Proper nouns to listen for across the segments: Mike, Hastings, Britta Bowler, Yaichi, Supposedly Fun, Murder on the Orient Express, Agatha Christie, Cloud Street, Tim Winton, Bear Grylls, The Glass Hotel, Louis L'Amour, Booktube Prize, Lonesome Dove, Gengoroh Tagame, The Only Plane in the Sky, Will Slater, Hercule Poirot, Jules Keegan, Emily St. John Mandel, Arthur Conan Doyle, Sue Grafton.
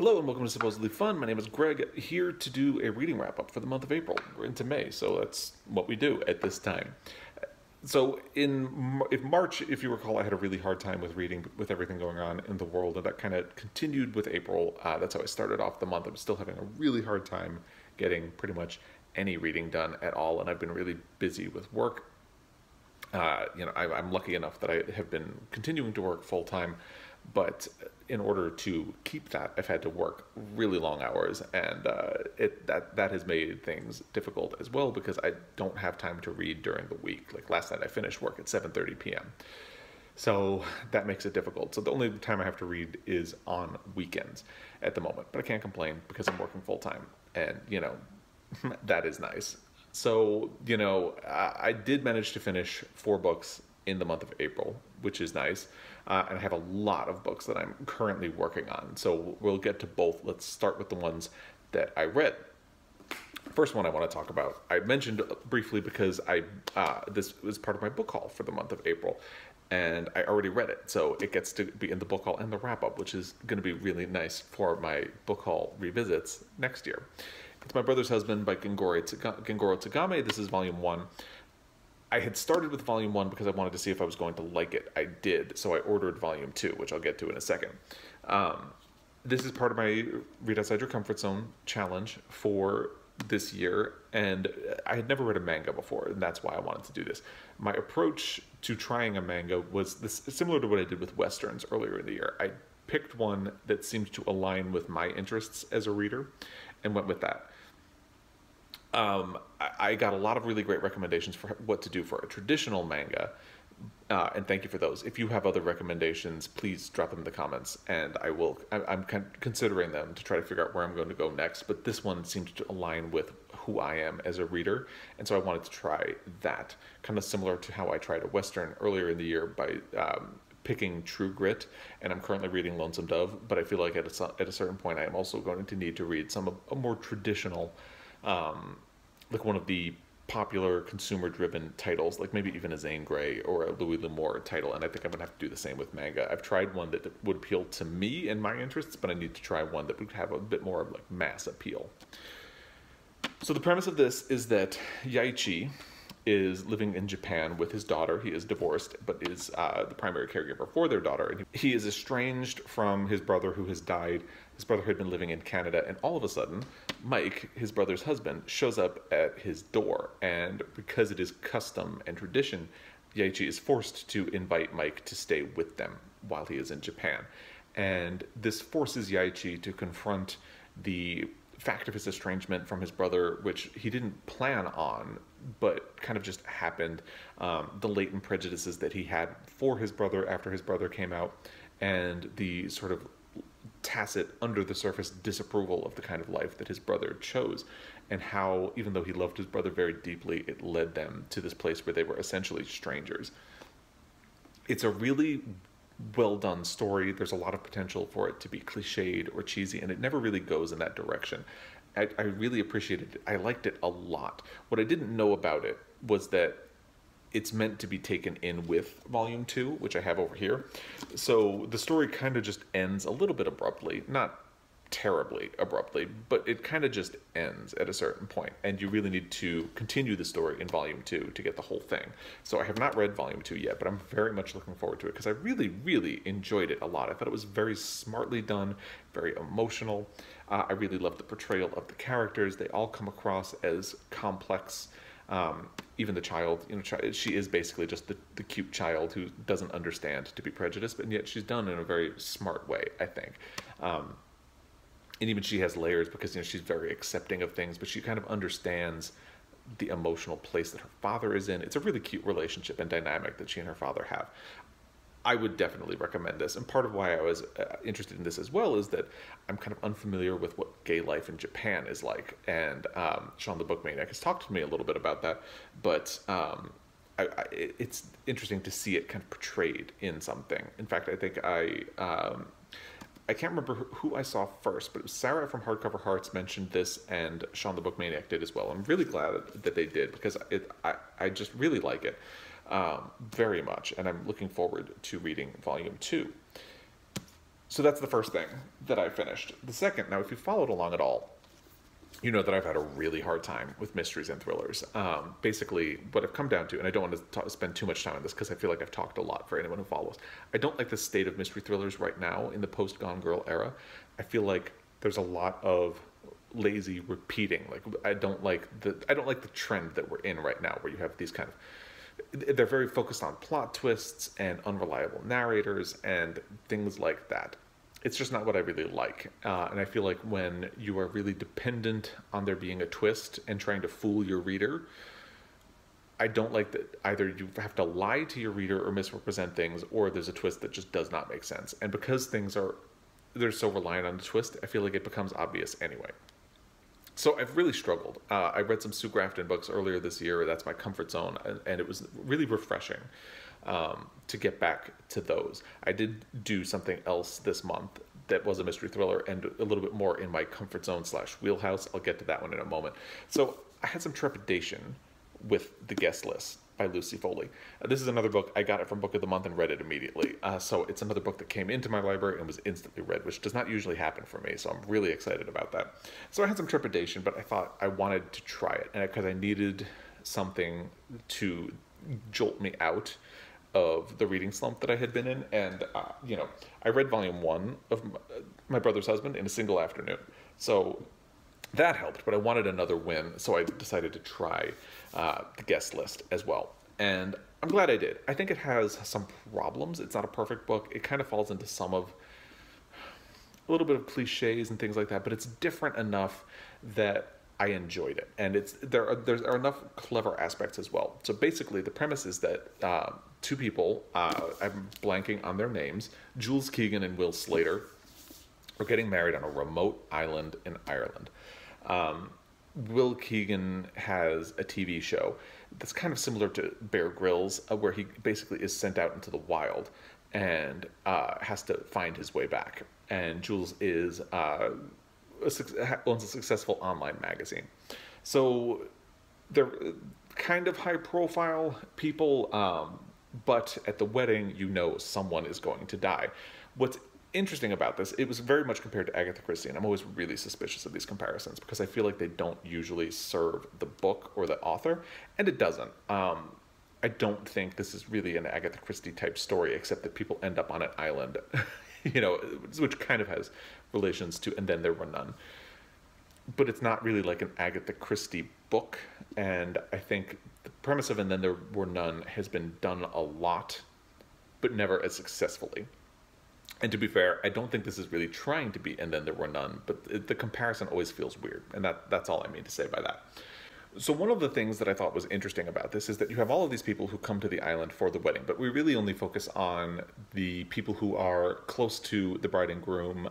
Hello and welcome to Supposedly Fun. My name is Greg, here to do a reading wrap-up for the month of April. We're into May, so that's what we do at this time. So in March, if you recall, I had a really hard time with reading, with everything going on in the world, and that kind of continued with April. That's how I started off the month. I'm still having a really hard time getting pretty much any reading done at all, and I've been really busy with work. I'm lucky enough that I have been continuing to work full-time, but in order to keep that, I've had to work really long hours, and that has made things difficult as well, because I don't have time to read during the week. Like last night, I finished work at 7:30 p.m. So that makes it difficult. So the only time I have to read is on weekends at the moment, but I can't complain because I'm working full-time, and that is nice. So, I did manage to finish 4 books in the month of April, which is nice. And I have a lot of books that I'm currently working on. So we'll get to both. Let's start with the ones that I read. First one I want to talk about, I mentioned briefly because this was part of my book haul for the month of April. And I already read it, so it gets to be in the book haul and the wrap-up, which is going to be really nice for my book haul revisits next year. It's My Brother's Husband by Gengoroh Tagame. This is Volume 1. I had started with Volume 1 because I wanted to see if I was going to like it. I did, so I ordered Volume 2, which I'll get to in a second. This is part of my Read Outside Your Comfort Zone challenge for this year, and I had never read a manga before, and that's why I wanted to do this. My approach to trying a manga was similar to what I did with Westerns earlier in the year. I picked one that seemed to align with my interests as a reader and went with that. I got a lot of really great recommendations for what to do for a traditional manga, and thank you for those. If you have other recommendations, please drop them in the comments, and I'm considering them to try to figure out where I'm going to go next, but this one seemed to align with who I am as a reader, and so I wanted to try that, kind of similar to how I tried a Western earlier in the year by picking True Grit, and I'm currently reading Lonesome Dove, but I feel like at a certain point I am also going to need to read a more traditional, like one of the popular consumer-driven titles, like maybe even a Zane Grey or a Louis L'Amour title, and I think I'm going to have to do the same with manga. I've tried one that would appeal to me and my interests, but I need to try one that would have a bit more of like mass appeal. So the premise of this is that Yaichi is living in Japan with his daughter. He is divorced, but is the primary caregiver for their daughter. And he is estranged from his brother who has died. His brother had been living in Canada, and all of a sudden, Mike, his brother's husband, shows up at his door. And because it is custom and tradition, Yaichi is forced to invite Mike to stay with them while he is in Japan. And this forces Yaichi to confront the fact of his estrangement from his brother, which he didn't plan on, but kind of just happened. The latent prejudices that he had for his brother after his brother came out, and the sort of tacit, under-the-surface disapproval of the kind of life that his brother chose, and how, even though he loved his brother very deeply, it led them to this place where they were essentially strangers. It's a really well-done story. There's a lot of potential for it to be cliched or cheesy, and it never really goes in that direction. I really appreciated it. I liked it a lot. What I didn't know about it was that it's meant to be taken in with Volume 2, which I have over here. So the story kind of just ends a little bit abruptly, not terribly abruptly, but it kind of just ends at a certain point, and you really need to continue the story in Volume 2 to get the whole thing. So I have not read Volume 2 yet, but I'm very much looking forward to it because I really, really enjoyed it a lot. I thought it was very smartly done, very emotional. I really loved the portrayal of the characters. They all come across as complex. Even the child, she is basically just the cute child who doesn't understand to be prejudiced, but yet she's done in a very smart way, I think. And even she has layers because, she's very accepting of things, but she kind of understands the emotional place that her father is in. It's a really cute relationship and dynamic that she and her father have. I would definitely recommend this, and part of why I was interested in this as well is that I'm kind of unfamiliar with what gay life in Japan is like, and Sean the Book Maniac has talked to me a little bit about that, but it's interesting to see it kind of portrayed in something. In fact, I think I can't remember who I saw first, but it was Sarah from Hardcover Hearts mentioned this, and Sean the Book Maniac did as well. I'm really glad that they did, because I just really like it. Very much, and I'm looking forward to reading Volume 2. So that's the first thing that I finished. The second, now if you followed along at all, you know that I've had a really hard time with mysteries and thrillers. Basically, what I've come down to, and I don't want to spend too much time on this because I feel like I've talked a lot for anyone who follows. I don't like the state of mystery thrillers right now in the post-Gone Girl era. I feel like there's a lot of lazy repeating. Like I don't like the trend that we're in right now, where you have these kind of, they're very focused on plot twists and unreliable narrators and things like that. It's just not what I really like. And I feel like when you are really dependent on there being a twist and trying to fool your reader, I don't like that either you have to lie to your reader or misrepresent things, or there's a twist that just does not make sense. And because things are, they're so reliant on the twist, I feel like it becomes obvious anyway. So I've really struggled. I read some Sue Grafton books earlier this year. That's my comfort zone. And it was really refreshing to get back to those. I did do something else this month that was a mystery thriller and a little bit more in my comfort zone / wheelhouse. I'll get to that one in a moment. So I had some trepidation with The Guest List by Lucy Foley. This is another book. I got it from Book of the Month and read it immediately. So it's another book that came into my library and was instantly read, which does not usually happen for me. So I'm really excited about that. So I had some trepidation, but I thought I wanted to try it, and because I needed something to jolt me out of the reading slump that I had been in. And, you know, I read volume 1 of My Brother's Husband in a single afternoon. So that helped, but I wanted another win, so I decided to try The Guest List as well. And I'm glad I did. I think it has some problems. It's not a perfect book. It kind of falls into some of a little bit of cliches and things like that, but it's different enough that I enjoyed it. And it's there are enough clever aspects as well. So basically the premise is that two people, I'm blanking on their names, Jules Keegan and Will Slater, are getting married on a remote island in Ireland. Will Keegan has a TV show that's kind of similar to Bear Grylls, where he basically is sent out into the wild and has to find his way back. And Jules is owns a successful online magazine. So they're kind of high-profile people, but at the wedding, you know someone is going to die. What's interesting about this, it was very much compared to Agatha Christie, and I'm always really suspicious of these comparisons because I feel like they don't usually serve the book or the author, and it doesn't. I don't think this is really an Agatha Christie type story, except that people end up on an island, you know, which kind of has relations to And Then There Were None. But it's not really like an Agatha Christie book, and I think the premise of And Then There Were None has been done a lot, but never as successfully. And to be fair, I don't think this is really trying to be And Then There Were None, but the comparison always feels weird. And that's all I mean to say by that. So one of the things that I thought was interesting about this is that you have all of these people who come to the island for the wedding, but we really only focus on the people who are close to the bride and groom,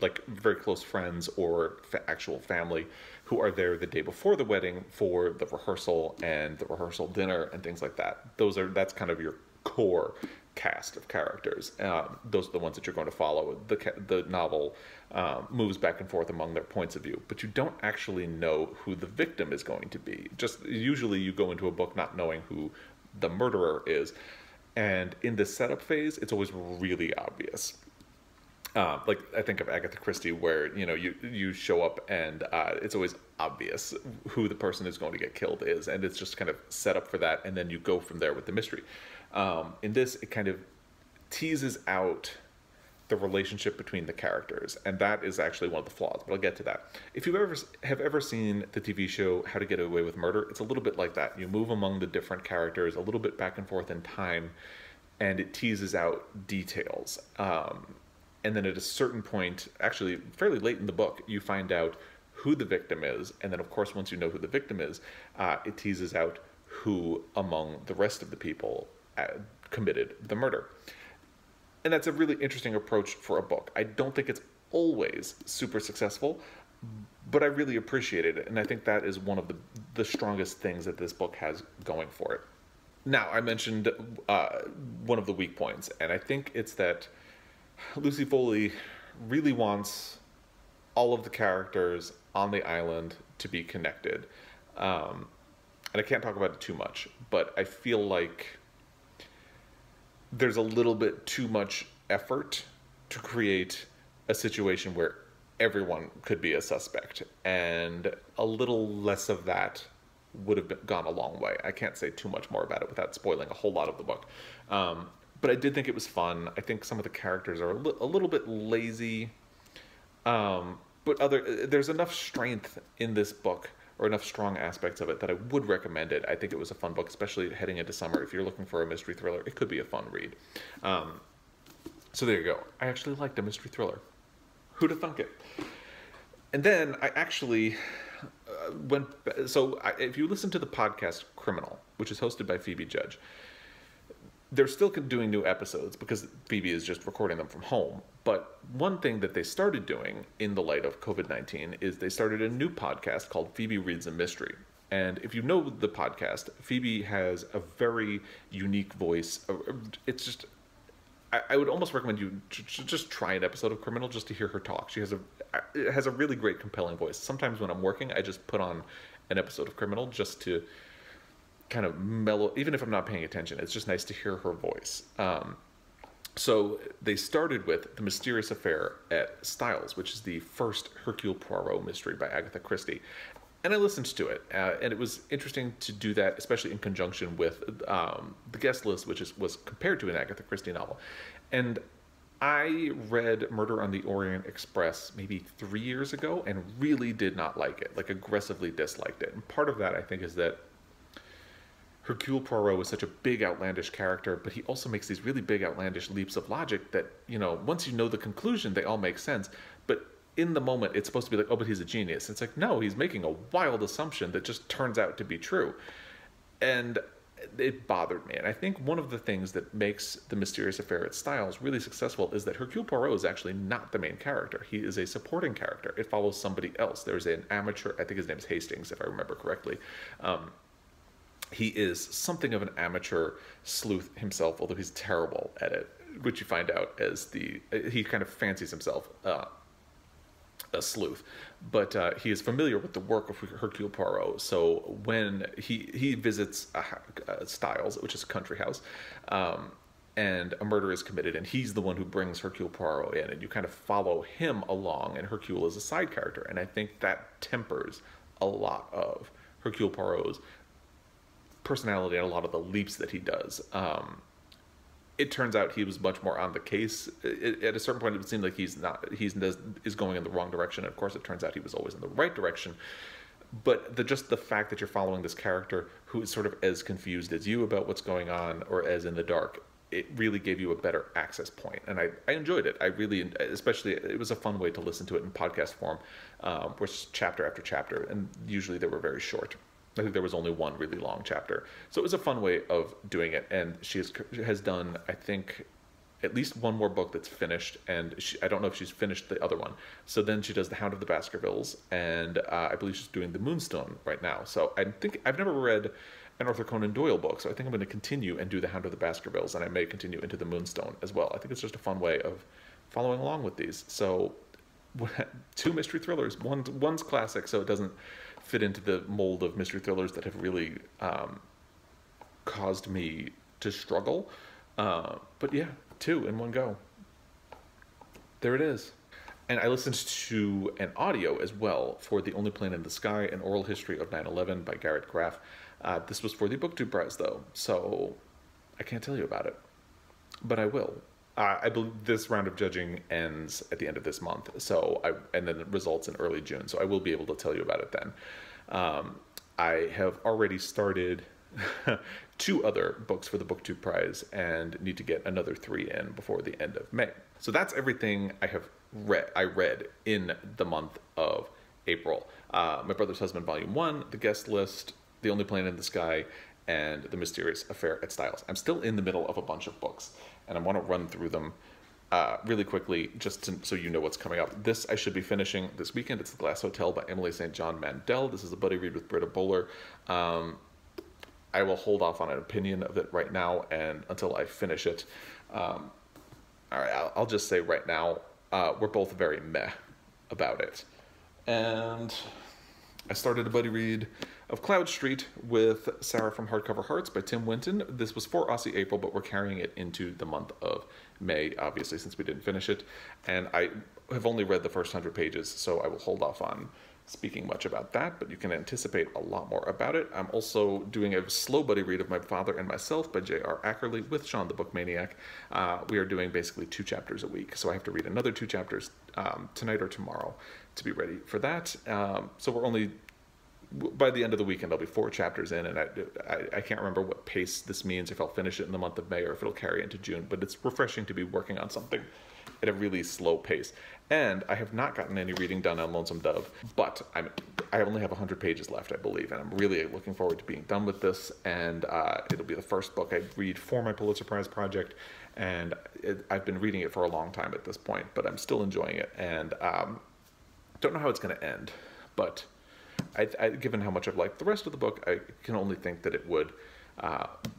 like very close friends or actual family who are there the day before the wedding for the rehearsal and the rehearsal dinner and things like that. That's kind of your core cast of characters. Those are the ones that you're going to follow. The novel moves back and forth among their points of view, but you don't actually know who the victim is going to be. Just usually you go into a book not knowing who the murderer is, and in the setup phase, it's always really obvious. Like I think of Agatha Christie, where you know you show up and it's always obvious who the person who's going to get killed is, and it's just kind of set up for that, and then you go from there with the mystery. In this, it kind of teases out the relationship between the characters, and that is actually one of the flaws, but I'll get to that. If you have ever seen the TV show How to Get Away with Murder, it's a little bit like that. You move among the different characters a little bit back and forth in time, and it teases out details. And then at a certain point, actually fairly late in the book, you find out who the victim is, and then of course once you know who the victim is, it teases out who among the rest of the people committed the murder. And that's a really interesting approach for a book. I don't think it's always super successful, but I really appreciated it, and I think that is one of the strongest things that this book has going for it. Now, I mentioned one of the weak points, and I think it's that Lucy Foley really wants all of the characters on the island to be connected. And I can't talk about it too much, but I feel like there's a little bit too much effort to create a situation where everyone could be a suspect, and a little less of that would have gone a long way. I can't say too much more about it without spoiling a whole lot of the book. But I did think it was fun. I think some of the characters are a little bit lazy, but there's enough strength in this book, or enough strong aspects of it, that I would recommend it. I think it was a fun book, especially heading into summer. If you're looking for a mystery thriller, it could be a fun read. So there you go. I actually liked a mystery thriller. Who'd have thunk it? And then I actually went... So if you listen to the podcast Criminal, which is hosted by Phoebe Judge, they're still doing new episodes because Phoebe is just recording them from home. But one thing that they started doing in the light of COVID-19 is they started a new podcast called Phoebe Reads a Mystery. And if you know the podcast, Phoebe has a very unique voice. It's just... I would almost recommend you just try an episode of Criminal just to hear her talk. She has a really great, compelling voice. Sometimes when I'm working, I just put on an episode of Criminal just to kind of mellow, even if I'm not paying attention. It's just nice to hear her voice. So they started with The Mysterious Affair at Styles, which is the first Hercule Poirot mystery by Agatha Christie. And I listened to it, and it was interesting to do that, especially in conjunction with The Guest List, which was compared to an Agatha Christie novel. And I read Murder on the Orient Express maybe 3 years ago and really did not like it, like aggressively disliked it. And part of that, I think, is that Hercule Poirot was such a big, outlandish character, but he also makes these really big, outlandish leaps of logic that, you know, once you know the conclusion, they all make sense. But in the moment, it's supposed to be like, oh, but he's a genius. It's like, no, he's making a wild assumption that just turns out to be true. And it bothered me. And I think one of the things that makes The Mysterious Affair at Styles really successful is that Hercule Poirot is actually not the main character. He is a supporting character. It follows somebody else. There's an amateur, I think his name is Hastings, if I remember correctly. He is something of an amateur sleuth himself, although he's terrible at it, which you find out as he kind of fancies himself a sleuth, but he is familiar with the work of Hercule Poirot. So when he visits Stiles, which is a country house, and a murder is committed, and he's the one who brings Hercule Poirot in, and you kind of follow him along, and Hercule is a side character. And I think that tempers a lot of Hercule Poirot's personality and a lot of the leaps that he does. It turns out he was much more on the case. At a certain point, it seemed like he's going in the wrong direction. Of course, it turns out he was always in the right direction. But just the fact that you're following this character who is sort of as confused as you about what's going on, or as in the dark, it really gave you a better access point. And I enjoyed it. I really, especially, it was a fun way to listen to it in podcast form, which chapter after chapter, and usually they were very short. I think there was only one really long chapter. So it was a fun way of doing it. And she has done, I think, at least one more book that's finished. And I don't know if she's finished the other one. So then she does The Hound of the Baskervilles. And I believe she's doing The Moonstone right now. So I think I've never read an Arthur Conan Doyle book. So I think I'm going to continue and do The Hound of the Baskervilles. And I may continue into The Moonstone as well. I think it's just a fun way of following along with these. So two mystery thrillers. One's classic, so it doesn't fit into the mold of mystery thrillers that have really caused me to struggle. But yeah, two in one go. There it is. And I listened to an audio as well for The Only Plane in the Sky, An Oral History of 9/11 by Garrett Graff. This was for the Booktube Prize, though, so I can't tell you about it. But I will. I believe this round of judging ends at the end of this month, so and then it results in early June, so I will be able to tell you about it then. I have already started 2 other books for the Booktube Prize and need to get another 3 in before the end of May. So that's everything I read in the month of April. My Brother's Husband, Volume 1, The Guest List, The Only Plane in the Sky, and The Mysterious Affair at Styles. I'm still in the middle of a bunch of books, and I want to run through them really quickly just so you know what's coming up. This I should be finishing this weekend. It's The Glass Hotel by Emily St. John Mandel. This is a buddy read with Britta Bowler. I will hold off on an opinion of it right now and until I finish it. All right, I'll just say right now, we're both very meh about it. And I started a buddy read of Cloud Street with Sarah from Hardcover Hearts by Tim Winton. This was for Aussie April, but we're carrying it into the month of May, obviously, since we didn't finish it. And I have only read the first 100 pages, so I will hold off on speaking much about that, but you can anticipate a lot more about it. I'm also doing a slow buddy read of My Father and Myself by J.R. Ackerley with Sean the Book Maniac. We are doing basically 2 chapters a week, so I have to read another 2 chapters tonight or tomorrow to be ready for that. So we're only, by the end of the weekend, I'll be 4 chapters in, and I can't remember what pace this means, if I'll finish it in the month of May or if it'll carry into June, but it's refreshing to be working on something at a really slow pace. And I have not gotten any reading done on Lonesome Dove, but I only have 100 pages left, I believe, and I'm really looking forward to being done with this, and it'll be the first book I read for my Pulitzer Prize project, and I've been reading it for a long time at this point, but I'm still enjoying it, and don't know how it's going to end, but given how much I've liked the rest of the book, I can only think that it would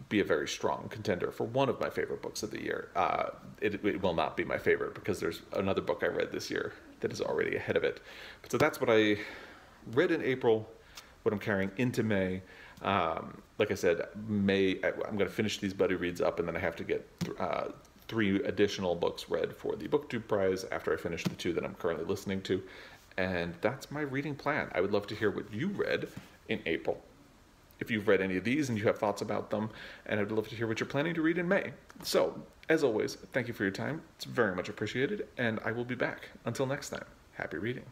be a very strong contender for one of my favorite books of the year. It will not be my favorite because there's another book I read this year that is already ahead of it. But so that's what I read in April, what I'm carrying into May. Like I said, May, I'm going to finish these buddy reads up, and then I have to get 3 additional books read for the Booktube Prize after I finish the 2 that I'm currently listening to. And that's my reading plan. I would love to hear what you read in April. If you've read any of these and you have thoughts about them, and I'd love to hear what you're planning to read in May. So, as always, thank you for your time. It's very much appreciated, and I will be back. Until next time, happy reading.